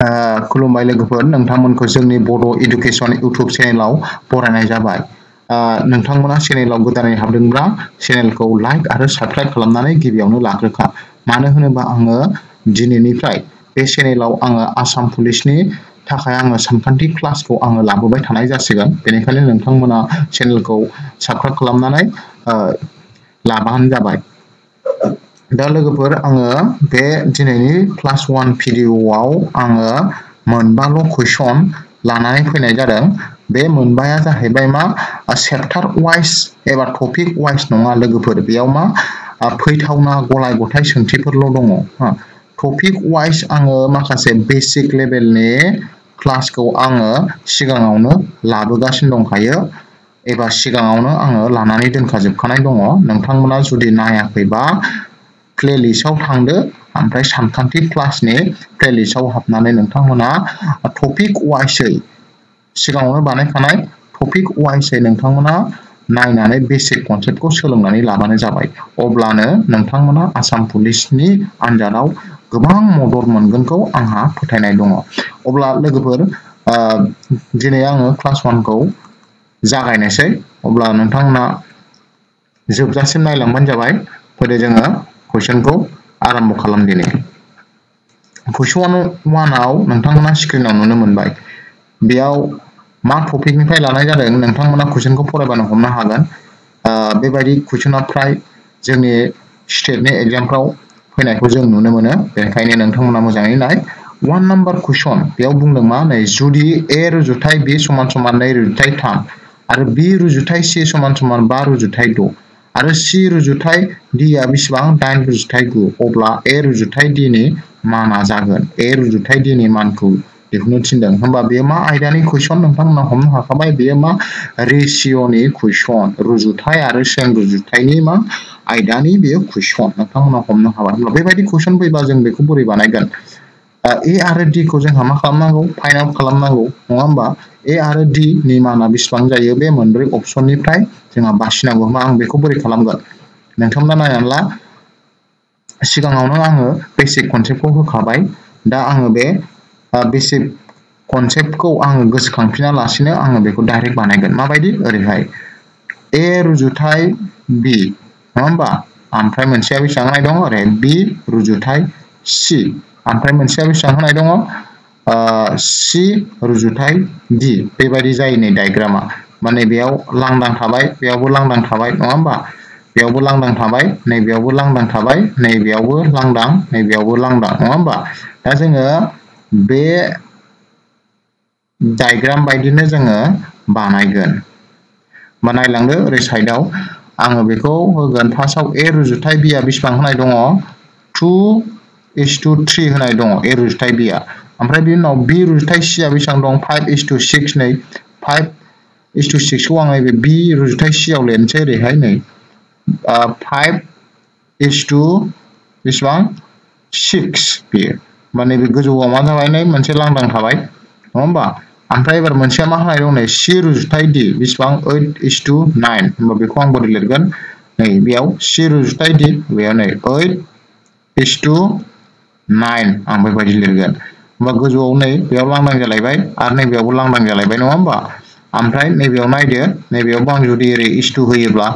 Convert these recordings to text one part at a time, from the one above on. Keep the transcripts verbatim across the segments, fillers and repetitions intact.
Kulumbai Legupur, Nangtamun Kosuni Bodo Education YouTube channel, Porana Jabai. Nangtamuna channel Gutan Habdingra, channel go like, other subscribe Kalamani, give you no lakraka. Manahunaba Anga, Jinini Trai. Peshanel Anga Assam Polishni, Takayanga, some country class go Anga Labu by Tanaja Sigan, Penicalin and Tamuna channel go Sakra Kalamani, Laban Jabai. दालोगोपर आङो बे दिनैनि class one भिडिअआव आङो मोनबाल' question लानानै फैनाय जादों बे मोनबाया जाहैबाय मा sector wise एबा टपिक वाइज नङा लोगोफोर बेयाव मा फैथावना गलाय गथाय सोंथिफोरल' दङ हा टपिक वाइज आङो माखासे बेसिक लेभेलनि क्लासखौ आङो सिगाङावनो लाबोगासिनो दंखायो एबा सिगाङावनो आङो लानानै दोनखाजोबखानाय दङ नोंथांमोना जुदि नायाखैबा playlist आव थांदो ओमफ्राय सानखान्थि क्लासनि playlist आव हाबनानै नोंथांमोना टपिक वाइसै सिगाङावनो बानायखानाय टपिक वाइसै नोंथांमोना नायनानै बेसिक कनसेप्टखौ सोलोंनानै लाबानो जाबाय अब्लानो नोंथांमोना आसाम पुलिसनि आनजादाव गोबां मदद मोनगोनखौ आंहा फोथायनाय दङ अब्ला लोगोफोर दिनै आङो क्लास one खौ जागायनोसै अब्ला नोंथांमोना जोबजासिम नायलांबानो जाबाय फैदो जोङो क्वेश्चन को आरंभ खालाम दिने क्वेश्चन one आव नोंथांमोना स्क्रिनाव नुनो मोनबाय बेयाव मा टपिक निफ्राय लानाय जादों नोंथांमोना क्वेश्चन को फरायबानो हमनो हागोन बेबायदि क्वेश्चनआ फ्राय जोंनि स्टेट नि एग्जाम फ्राव फैनायखौ जों नुनो मोनो बेनिखायनो नोंथांमोना मोजाङै नाय one नम्बर क्वेश्चन बेयाव बुंदों मा नै जुदि a रुजुथाय b = two रुजुथाय three आरो b रुजुथाय c = five रुजुथाय six आरो c रुजुथाय d आ बेसेबां eight रुजुथाय nine अब्ला a रुजुथाय d नि माना जागोन a रुजुथाय d नि मानखौ दिहुननो थिनदों होमबा बेयो मा आयदानि क्वेश्चन नोंथांमोना हमनो हाखाबाय बेयो मा रेशियो नि क्वेश्चन रुजुथाय आरो सें रुजुथायनि मा आयदानि बेयो क्वेश्चन नोंथांमोना हमनो हाबाय होमबा बेबायदि क्वेश्चन फैबा जों बेखौ बोरै बानायगोन a आरो d खौ जों मा खालामनांगौ फाइन्ड आउट खालामनांगौ नङा होमबा a आरो d नि माना बेसेबां जायो बे मोनब्रै ऑप्शन निफ्राय जोंहा बासिनांगौ मा आं बेखौ बोरै खालामगोन नोंथांमोना नायनानैला सिगाङावनो आङो बेसिक कनसेप्टखौ होखाबाय दा आङो बे बेसिक कनसेप्टखौ आङो गोसोखांफिना लासिनो आङो बेखौ डायरेक्ट बानायगोन माबायदि ओरैहाय a रुजुथाय b नङा होमबा ओमफ्राय मोनसेया बेसेबां नाय दं ओरै b रुजुथाय c आमफ्राय मोनसेया बेसेबां होनाय दङ c रुजुथाय d बेबायदि जायो नै डायग्रामा माने बेयाव लांदां थाबाय बेयावबो लांदां थाबाय नङा होमबा बेयावबो लांदां थाबाय नै बेयावबो लांदां थाबाय नै बेयावबो लांदां नै बेयावबो लांदां नङा होमबा दा जोङो बे डायग्राम बायदिनो जोङो बानायगोन बानायलांदो ओरै साइडआव आङो बेखौ होगोन फार्स्टआव a रुजुथाय b आ बेसेबां होनाय दङ two is to three होनाय दङ a रुजुथाय b आ ओमफ्राय बिनि उनाव b रुजुथाय c आ बेसेबां दं five is to six नै five is to six खौ आङो बे b रुजुथाय c आव लिरनोसै ओरैहाय नै five is to बेसेबां six बे माने बे गोजौआव मा जाबाय नै मोनसे लांदां थाबाय नङा होमबा ओमफ्राय एबार मोनसेया मा होनाय दं नै c रुजुथाय d बेसेबां eight is to nine होमबा बेखौ आं बोरै लिरगोन नै बेयाव c रुजुथाय d बेयाव नै eight is to nine आं बेबायदि लिरगोन होमबा गोजौआव नै बेयाव लांदां जालायबाय आरो नै बेयावबो लांदां जालायबाय नङा होमबा ओमफ्राय नै बेयाव नायदो नै बेयावबो आं जुदि एरै is to होयोब्ला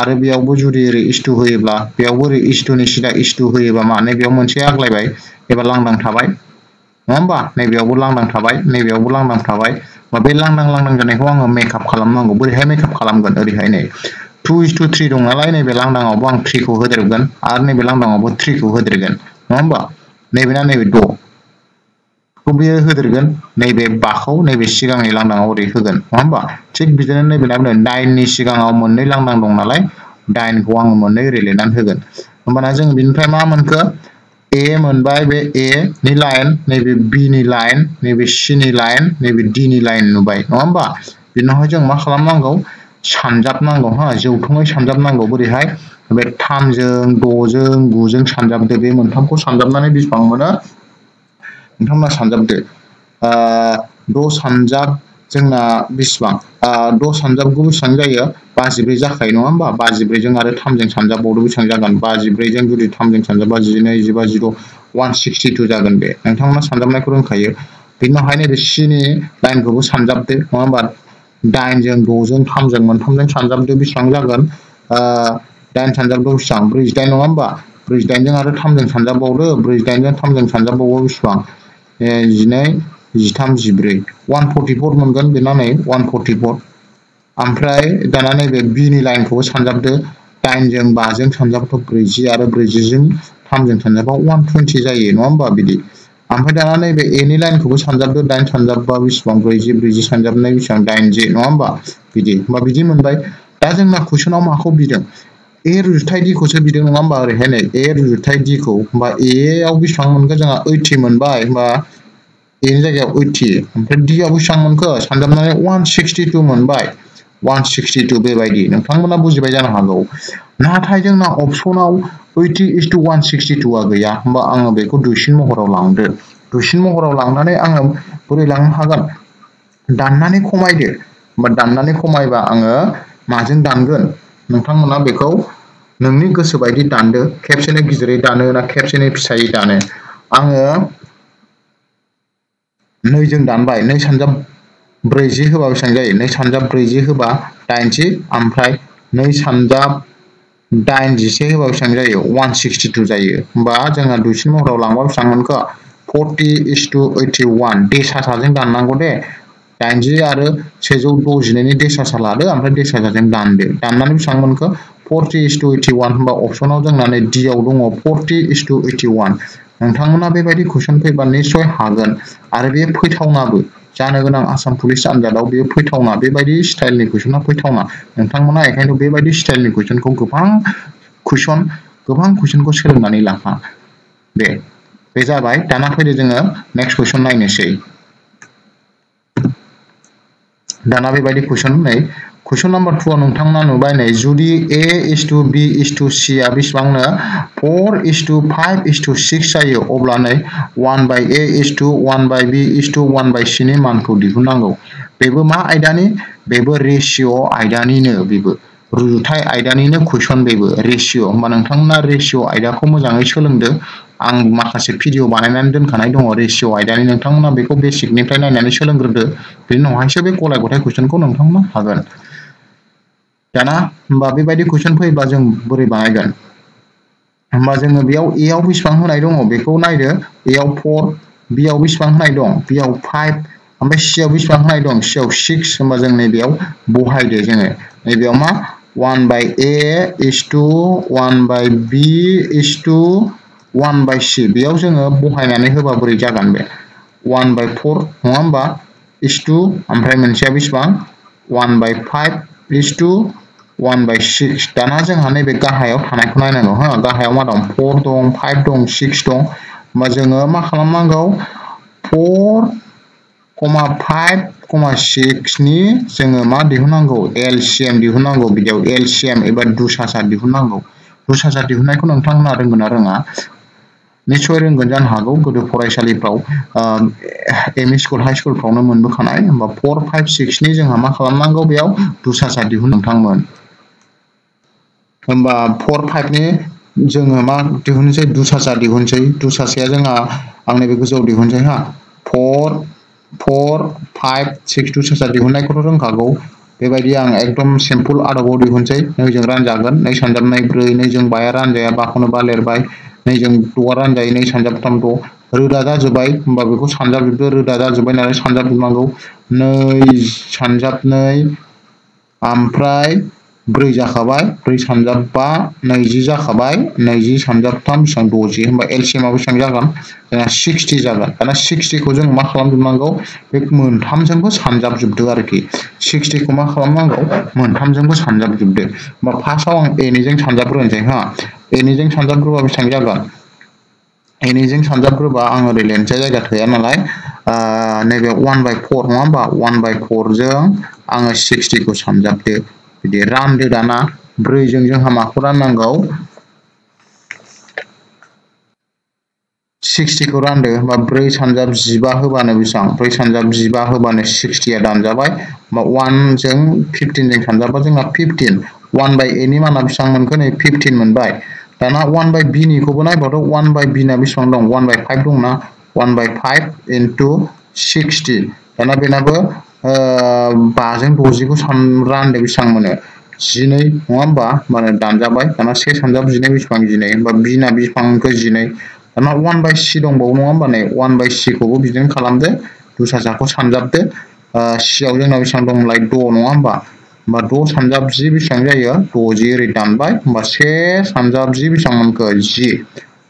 आरो बेयावबो जुदि एरै is to होयोब्ला बेयावबो एरै is to नि सिदा is to होयोबा माने बेयाव मोनसे आग्लायबाय एबा लांदां थाबाय नङा होमबा नै बेयावबो लांदां थाबाय नै बेयावबो लांदां थाबाय बा बे लांदां लांदां जानायखौ आङो मेकआप खालामनांगौ बोरैहाय मेकआप खालामगोन ओरैहाय नै two is to three दं नालाय नैबे लांदांआवबो आं three खौ होदेरगोन आरो नैबे लांदांआवबो three खौ होदेरगोन नङा होमबा नैबेना नैबे द खौ बे होदेरगोन नैबे बा खौ नैबे सिगांनि लांदांआव ओरै होगोन नङा होमबा थिग बिदिनो नैबेनाबो nine नि सिगाङाव मोननै लांदां दं नालाय nine खौ आं मोननै ओरै लिरनानै होगोन होमबाना जों बिनिफ्राय मा मोनखो a मोनबाय बे a नि लाइन नैबे b नि लाइन नैबे c नि लाइन नैबे d नि लाइन नुबाय नङा होमबा बिनावहाय जों मा खालामनांगौ सानजाबनांगौ हा जौथुङै सानजाबनांगौ बोरैहाय बे three जों six जों nine जों सानजाबदो बे मोनथामखौ सानजाबनानै बेसेबां मोनो नोंथांमोना सानजाबदो six सानजाब जोंना बेसेबां six सानजाबखौ बेसेबां जायो fifty-four जाखायो नङा होमबा fifty-four जों आरो three जों सानजाबबावदो बेसेबां जागोन fifty-four जों जुदि three जों सानजाबबा twenty-two fifty-five sixty 백육십이 작은데 난 정말 삼 점 마이크론 가요. 비나 하이네 신이 라인 보고 삼 점대 뭐만 다인전 도전 탐정만 탐정 삼 점대 비상작은 아 다인 삼 점도 비상 브리지 다인 넘바 브리지 다인전 아래 탐정 삼 점보로 브리지 다인전 탐정 삼 점보고 비상 에 지네 이십삼 십이 백사십사 넘건 비나네 백사십사 암프라이 다나네 비니 라인 보고 삼 점대 다인전 바전 삼 점도 브리지 아래 브리지진 탐정 삼 점보 백이십 자이 넘바 비디 암페다나네 베니 라인 그거 산잡도 다인 산잡바 위스방 브리지 브리지 산잡네 위상 다인지 넘바 비디 마 비디 문바이 다생나 쿠슈나 마코 비든 에르 타이디 고세 비든 넘바 헤네 에르 타이디고 마 에야 위상 문가 장아 에이티 문바이 마 인자게 에이티 암페디야 위상 문가 산잡나네 백육십이 문바이 백육십이 베바이디 남탕문나 부지바이 자나 하고 나타이정나 옵션아우 eighty is to one sixty-two 아그야 뭐 앙아 베고 두신 모호로 랑드 두신 모호로 랑나네 앙아 보리 랑 하간 단나네 코마이데 뭐 단나네 코마이바 앙아 마진 단근 남탕문나 베고 능니 고스 바이디 단드 캡션에 기저리 단어나 캡션에 피사이 단에 앙아 너이정 단바이 너이 산잡 브레지 흐바고 상자이 너이 산잡 브레지 흐바 다인지 암프라이 너이 산잡 다인지세 흐바고 상자이 백육십이 자이 바 장아 두신 모로 랑바 상문거 forty is to eighty-one 데사 사진 단난고데 다인지 아르 백이십이네니 데사 살아르 암프라이 데사 사진 단데 단나니 상문거 forty is to eighty-one 바 옵션아우 장나네 디아우 동어 forty is to eighty-one नोंथांमोना बेबायदि क्वेश्चन फैबानि सय हागोन आरो बे फैथावनाबो जानो गोनां आसाम पुलिस आनजादाव बे फैथावना बेबायदि स्टाइलनि क्वेश्चना फैथावना नोंथांमोना एखायनो बेबायदि स्टाइलनि क्वेश्चनखौ गोबां क्वेश्चन गोबां क्वेश्चनखौ सोलोंनानै लाफा बे बे जाबाय दाना फैदो जोङो नेक्स्ट क्वेश्चन नायनोसै दाना बेबायदि क्वेश्चन नै क्वेश्चन नंबर two नोंथांमोना नुबाय नै जुदि A is to B is to C uh बेसेबांनो four is to five is to six जायो अब्ला नै one by A is to one by B is to one by C नि मानखौ दिहुननांगौ बेबो मा आयदानि बेबो रेशियो आयदानिनो बेबो रुजुथाय आयदानिनो क्वेश्चन बेबो रेशियो होमबा नोंथांमोना रेशियो आयदाखौ मोजाङै सोलोंदो आं माखासे भिडिअ बानायनानै दोनखानाय दङ रेशियो आयदानि नोंथांमोना बेखौ बेसिकनिफ्राय नायनानै सोलोंग्रोदो बेनि उनावहायसो बे गलाय गथाय क्वेश्चनखौ नोंथांमोना हागोन दाना होमबा बेबायदि क्वेश्चन फैबा जों बोरै बानायगोन होमबा जोङो बेयाव ए आव बेसेबां होनाय दङ बेखौ नायदो ए आव four बी आव बेसेबां होनाय दं बी आव five ओमफ्राय सी आव बेसेबां होनाय दं सी आव six होमबा जों नै बेयाव बहायदो जोङो नै बेयाव मा one by A is to one by B is to one by C बेयाव जोङो बहायनानै होबा बोरै जागोन बे one by four नङा होमबा is to ओमफ्राय मोनसेया बेसेबां one by five is to one by six दाना जोंहा नैबे गाहायाव थानायखौ नायनांगौ हो गाहायाव मा दं four दं five दं six दं होमबा जोङो मा खालामनांगौ four, five, six नि जोङो मा दिहुननांगौ एलसीएम दिहुननांगौ बिदियाव एलसीएम एबा दुसासा दिहुननांगौ दुसासा दिहुननायखौ नोंथांमोना रोंगोन ना रोङा निश्चय रोंगोन जानो हागौ गोदो फरायसालिफ्राव एमइ स्कुल हाइ स्कुलफ्रावनो मोनबोखानाय होमबा four, five, six नि जोंहा मा खालामनांगौ बेयाव दुसासा दिहुन नोंथांमोन होमबा four, five नि जोङो मा दिहुनसै दुसासा दिहुनसै दुसासाया जोंहा आंनि बे गोजौ दिहुनसै हा four, four, five, six दुसासा दिहुननायखौथ' रोंखागौ बेबायदि आं एकदम सिम्पल आदबाव दिहुनसै नैजों रानजागोन नै सानजाबनाय ब्रै नैजों बाया रानजाया बाखौनो बा लिरबाय नैजों द'आ रानजायो नै सानजाबथाम द' रोदा जाजोब्बाय होमबा बेखौ सानजाबजोबदो रोदा जाजोब्बाय नालाय सानजाबजोबनांगौ नै सानजाब नै ओमफ्राय ब्रै जाखाबाय ब्रै सानजाब बा नैजि जाखाबाय नैजि सानजाबथाम बेसेबां द'जि होमबा एलसीएम आ बेसेबां जागोन जोंना साठ जागोन दाना साठ खौ जों मा खालामजोबनांगौ बे मोनथामजोंबो सानजाबजोबदो आरोखि साठ खौ मा खालामनांगौ मोनथामजोंबो सानजाबजोबदो होमबा फार्स्टआव आं ए निजों सानजाबग्रोनोसै हा ए निजों सानजाबग्रोबा बेसेबां जागोन ए निजों सानजाबग्रोबा आं ओरै लेनसे जायगा थाया नालाय नैबे one by four नङा होमबा one by four जों आङो साठ खौ सानजाबदो बिदि रानदो दाना ब्रै जों जोंहा माखौ राननांगौ साठ खौ रानदो होमबा ब्रै सानजाब जिबा होबानो बेसां ब्रै सानजाब जिबा होबानो साठ आ दानजाबाय होमबा एक जों पंद्रह जों सानजाबबा जोंना पंद्रह one by a नि माना बेसां मोनखो नै पंद्रह मोनबाय Tana one by b ni ko nai bodo one by b na biswang dong one by five dong na one by five into sixty. Tana benabo bazen doji ko samran de biswang mane jinai ngamba mane danja bai tana six hanjab jinai biswang jinai ba b na biswang ko jinai tana one by c dong bo ngamba ne one by c ko bo bizin kalamde dusa sa ko samjab de siaw jeng na biswang dong lai do ngamba but those Sanjab G Bishanga here, two G return by Bashe Sanjab G Bishanka G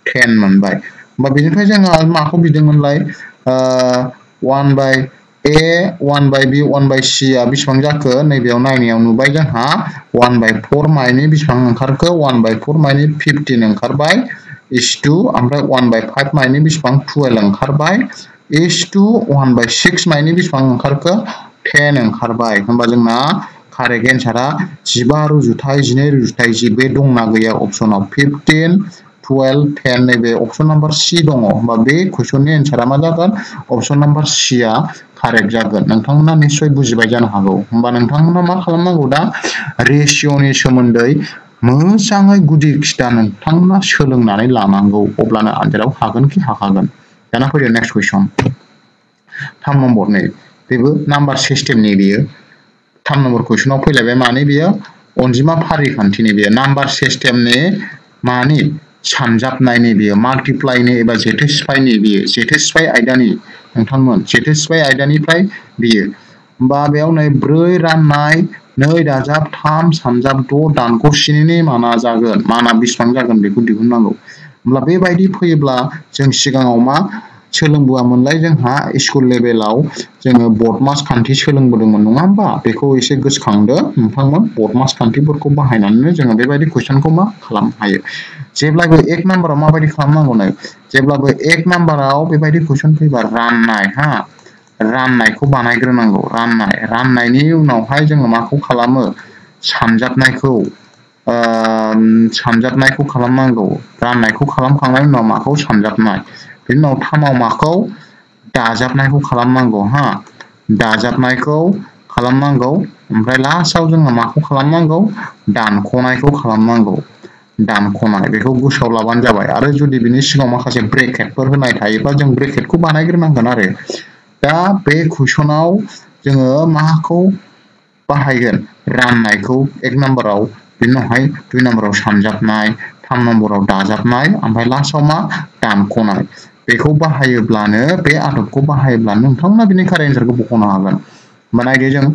ten man by. But business as Mako Bidangan like uh one by A, one by B, one by C, Bishwangaka, maybe on nine on Nubajan, one by four minus Bishwang Karka, one by four minus fifteen and carbide is two, and one by five minus Bishwang twelve and carbide is two, one by six minus Bishwang Karka, ten and carbide. Again, Chara, Jibaru, Jutai, Jineru, Jutai, Jibe, Dung Nagaya, option of fifteen, twelve, ten, maybe option number C, Dongo, Babe, Kushuni, and Charamadagan, option number Sia, Karejagan, Nantana, Nisho, Buzibajan Hago, Banantana, Makalamaguda, Rationi, Shumundai, Munsanga, Gudikstan, and Tangna, Shulunani, Lamango, Oblana, Andra, Hagan, Kihagan. Then I'll put your next question. Thumb number name. People, number system need you. Thumb number question of eleven money beer, onzima pari continue beer, number system ne money, sums up nine beer, multiply ne by satisfy ne beer, satisfy idani, and common, satisfy identify beer. Babel ne brew run nine, no it as up, thumb, sums up door, done question name, manazagan, mana biswangagan, the good digunango. Blabe by the puebla, jung sigangoma. सोलोंबोआ मोनलाय जोंहा school लेभेलाव जोङो बडमास खान्थि सोलोंबोदोंमोन नङा होमबा बेखौ एसे गोसखांदो नोंथांमोन बडमास खान्थिफोरखौ बाहायनानैनो जोङो बेबायदि क्वेश्चनखौ मा खालामनो हायो जेब्लाबो एक नम्बराव माबायदि खालामनांगौ नाय जेब्लाबो एक नम्बराव बेबायदि क्वेश्चन फैबा राननाय हा राननायखौ बानायग्रोनांगौ राननाय राननायनि उनावहाय जोङो माखौ खालामो सानजाबनायखौ ओ सानजाबनायखौ खालामनांगौ राननायखौ खालामखांनायनि उनाव माखौ सानजाबनाय इनो थामाव माखौ दाजाबनायखौ खालामनांगौ हा दाजाबनायखौ खालामनांगौ ओमफ्राय लास्टआव जोङो माखौ खालामनांगौ दानख'नायखौ खालामनांगौ दानख'नाय बेखौ गोसोआव लाबानो जाबाय आरो जुदि बिनि सिगाव माखासे ब्रेकेटफोर होनाय थायोबा जों ब्रेकेटखौ बानायग्रोनांगोन आरो दा बे क्वेश्चनाव जोङो माखौ बाहायगोन राननायखौ एक नम्बराव बिनोहाय दुइ नम्बराव सानजाबनाय थाम नम्बराव दाजाबनाय ओमफ्राय लास्टआव मा दानख'नाय बेखौ बाहायोब्लानो बे आदबखौ बाहायोब्लानो नोंथांमोना बिनि कारेन्ट एन्सारखौ बख'नो हागोन माने जों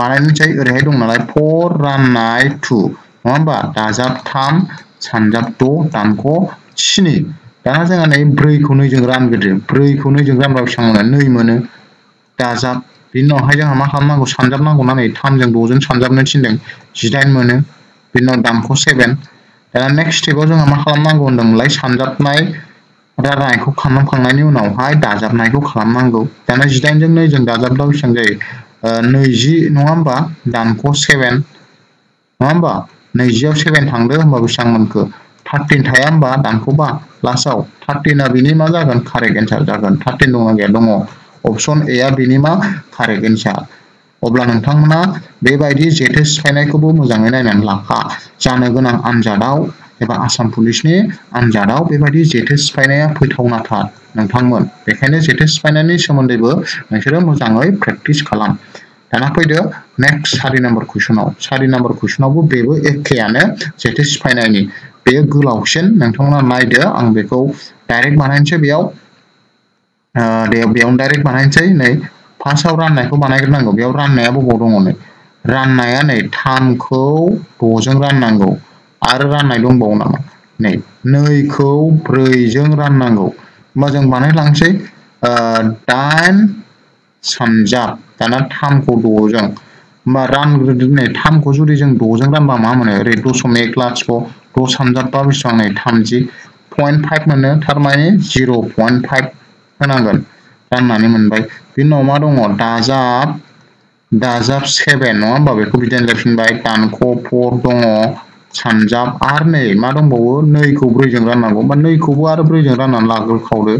बानायनो चाहि ओरैहाय दं नालाय चार राननाय दो नङा होमबा दाजाब थाम सानजाब द' दानख' स्नि दाना जोंहा नै ब्रै खौ नै जों रानगोदो ब्रै खौ नै जों रानबा बेसेबां मोनो नै मोनो दाजाब बिनि उनावहाय जोंहा मा खालामनांगौ सानजाब नांगौ ना नै थाम जों द' जों सानजाबनो थिनदों जिदाइन मोनो बिनि उनाव दानख' सात दाना नेक्स्ट स्टेपआव जोंहा मा खालामनांगौ होनदोंमोनलाय सानजाबनाय राननायखौ खालामखांनायनि उनावहाय दाजाबनायखौ खालामनांगौ दाना जिदाइन जों नै जों दाजाबदाव बेसेबां जायो नैजि नङा होमबा दानख' सात नङा होमबा नैजि आव सात थांदो होमबा बेसेबां मोनखो थर्टिन थाया होमबा दानख' बा लास्टआव थर्टिन आ बिनि मा जागोन कारेक्ट आन्सर जागोन थर्टिन दंना गैया दङ ऑप्शन ए आ बिनि मा कारेक्ट आन्सर अब्ला नोंथांमोना बेबायदि जेथो सिफायनायखौबो मोजाङै नायनानै लाखा जानो गोनां आनजादाव एबा आसाम पुलिसनि आनजादाव बेबायदि जेथो सिफायनाया फैथावनाथार नोंथांमोन बेखायनो जेथो सिफायनायनि सोमोन्दैबो नोंसोरो मोजाङै प्रेक्टिस खालाम दाना फैदो नेक्स्ट सारि नम्बर क्वेश्चनाव सारि नम्बर क्वेश्चनावबो बेबो एखेयानो जेथो सिफायनायनि बे गोलावसिन नोंथांमोना नायदो आं बेखौ डाइरेक्ट बानायनोसै बेयाव ओ दे बेयाव डाइरेक्ट बानायनोसै नै फार्स्टआव राननायखौ बानायग्रोनांगौ बेयाव राननाया बबाव दङ नै राननाया नै थाम खौ द' जों राननांगौ आरो राननाय दंबावो नामा नै नै खौ ब्रै जों राननांगौ होमबा जों बानाय लांसै दाइन सानजाब दाना थाम खौ द' जों होमबा रानग्रोदो नै थाम खौ जुदि जों द' जों रानबा मा मोनो ओरै दशमिक लाथिख' द' सानजाब बा बेसेबां नै थामजि पइन्ट फाइभ मोनो थारमाने जिर' पइन्ट फाइभ होनांगोन राननानै मोनबाय बिनि उनाव मा दङ दाजाब दाजाब सात नङा होमबा बेखौ बिदिनो लिरफिनबाय दानख' चार दङ सानजाब आरो नै मा दंबावो नै खौ ब्रै जों राननांगौ होमबा नै खौबो आरो ब्रै जों राननानै लाग्रोखावदो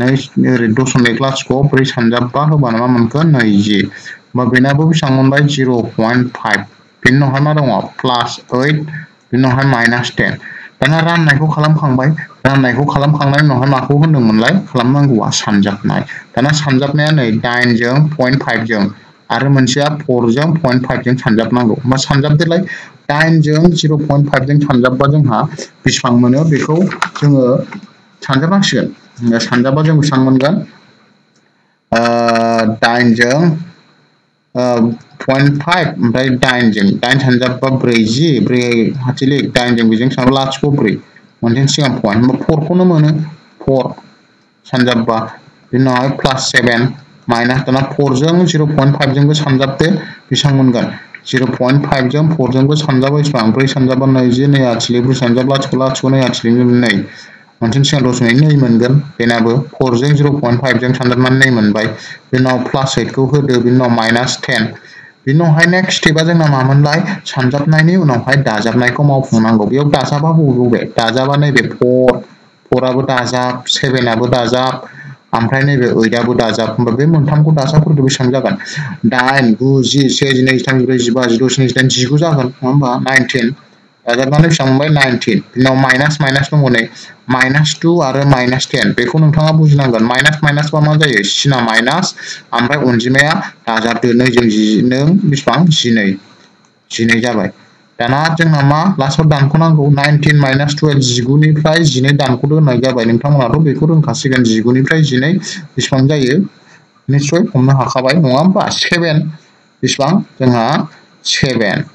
नै ओरै दशमिक लाथिख' ब्रै सानजाब बा होबानो मा मोनखो नैजि होमबा बेनाबो बेसेबां मोनबाय जिर' पइन्ट फाइभ बिनि उनावहाय मा दङ प्लास आठ बिनि उनावहाय minus ten Karena rannaikku khalamkhangbai, rannaikku khalamkhangbai nohanaku hundungmunlai khalamnanguwa sanjaknai. Karena sanjaknai nine jeng zero point five jeng, aru manchia four jeng zero point five jeng sanjaknangu. Ma sanjakdilai nine jeng zero point five jeng sanjakba jengha bisbang monyo beku jengo sanjaknangsigan. Sanjakba jeng bisbang mongan nine jeng zero point five by dancing dance and the brazy bray actually dancing with some large copy one in single point four konomone four sandaba you know plus seven minus the not four zone zero point five zone was hands up there bisangungan zero point five zone four zone was hands up with one brace and the one is in a actually was under large collapse when I actually name one in single name and then enable four zone zero point five zone under my name and by you know plus eight go ahead you know minus ten We know how next step is in a moment like sums up nine, you know, I does up like come up from angle. You does up a who do it does up a navy four four abu does up seven abu does up. I'm trying to be abu does up, but we want to does up to be some jagan. Dine goes is says next time you see was those next time she goes up number nineteen. Other one is some by nineteen. No minus minus no money minus two or minus ten. Because on top of which number minus minus one month is she now minus. I'm right on Jimea. That's up to no jing respond. She nay. She nay Java. Then I think Mama last of Dankonango nineteen minus two and Ziguni price. Jine Dankudo Nagaba in Tamaro. We couldn't consider Ziguni price. Jine respond. Jay. Nisway from the Hakabai Mwamba seven. Respond. Then her seven.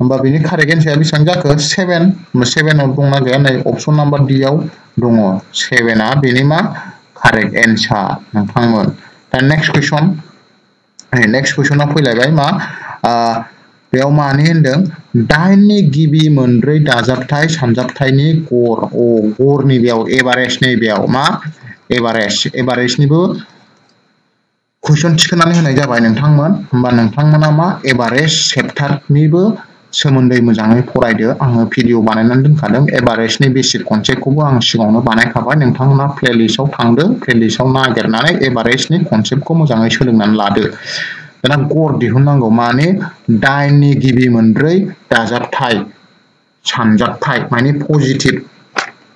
Number we need again shall be sanjak seven seven or bunga again option number D out dungo seven a binima correct answer. The next question the next question of Pilagaima uh Beomani in them Dine Gibi Mundre Dazaptai Sanjaptini or or or Nibio Everest Nibio Ma Everest Everest Nibu Question chicken and I got by Nangman Bananangmanama Everest Septat Nibu सोमोन्दै मोजाङै फरायदो आङो video बानायनानै दोनखादों एभारेजनि basic कनसेप्टखौबो आं सिगाङावनो बानायखाबाय नोंथांमोना प्लेलिस्टआव थांदो प्लेलिस्टआव नागिरनानै एभारेजनि कनसेप्टखौ मोजाङै सोलोंनानै लादो दाना गर दिहुननांगौ माने दाइन नि गिबि मोनब्रै दाजाबथाय सानजाबथाय माने पॉजिटिव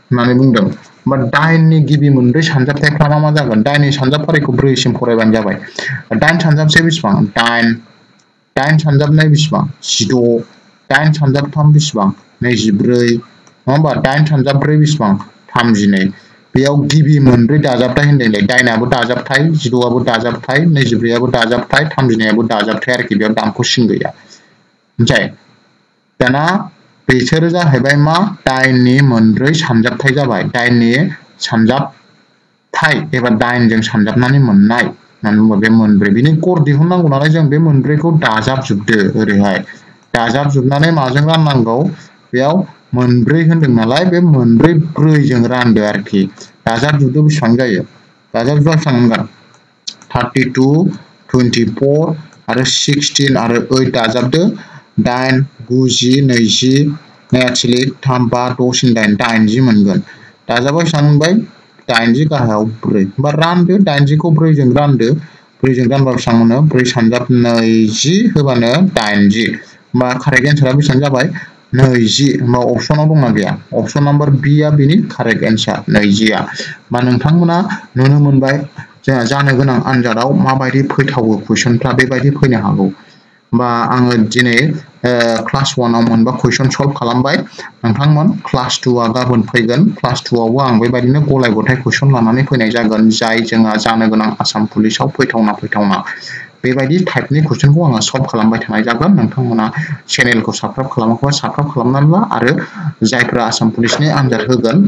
होननानै बुंदों बा दाइन नि गिबि मोनब्रै सानजाबथायफ्रा मा मा जागोन दाइन नि सानजाबफारिखौ ब्रै सिम फरायबानो जाबाय दाइन सानजाबसे बेसेबां दाइन दाइन सानजाबनाय बेसेबां जिद' Dain sanjab tham bisbang, neijibrei. Number dain sanjab brei bisbang, tham jine. Biao gibi mundre dazab tai hindele. Dain abu dazab tai, jido abu dazab tai, neijibrei abu dazab tai, tham jine abu dazab tai arki biao dam kushing gaya. Jai. Dana becher ja hebai ma dain ni mundre sanjab tai ja bai. Dain ni sanjab tai. Eba dain jeng sanjab nani mundai. Nanu ba be mundre. Bini kor dihunna gunalai jeng be mundre ko dazab jubde orihai. दाजाब जुबनानै माजों राननांगौ बेयाव मोनब्रै होनदों नालाय बे मोनब्रै ब्रै जों रानदो आरोखि दाजाब जुबदो बेसेबां जायो दाजाब जुबा थांगोन thirty-two twenty-four आरो sixteen आरो eight दाजाबदो दाइन नौ जि नैजि एक्चुअली थाम बा द' सिन दाइन दाइनजि मोनगोन दाजाबा सांबाय दाइनजि गाहायाव ब्रै बा रानदो दाइनजि खौ ब्रै जों रानदो ब्रै जों रानबा बेसेबां मोनो ब्रै सानजाब नैजि होबानो दाइनजि मा करेक्ट आन्सरा बेसेबां जाबाय नैजि मा ऑप्शनाव दंना गैया ऑप्शन नंबर बी आ बेनि करेक्ट आन्सर नैजि आ मा नोंथांमोना नुनो मोनबाय जोंहा जानो गोनां आनजादाव माबायदि फैथावो क्वेश्चनफ्रा बेबायदि फैनो हागौ बा आङो दिनै क्लास one आव मोनबा क्वेश्चन सल्व खालामबाय नोंथांमोन क्लास two आ गाबोन फैगोन क्लास two आवबो आं बेबायदिनो गलाय गथाय क्वेश्चन लानानै फैनाय जागोन जाय जोंहा जानो गोनां आसाम पुलिसआव फैथावना फैथावना बेबायदि टाइपनि क्वेश्चनखौ आङो सल्व खालामबाय थानाय जागोन नोंथांमोना चेनेलखौ साबस्क्राइब खालामाखैबा साबस्क्राइब खालामनानै ला आरो जायफोरा आसाम पुलिसनि आनजाद होगोन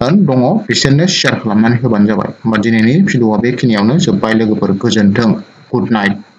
दङ बिसोरनो शेयार खालामनानै होबानो जाबाय होमबा दिनैनि भिडिअआ बेखिनियावनो जोबबाय लोगोफोर गोजोन्थों गुड नाइट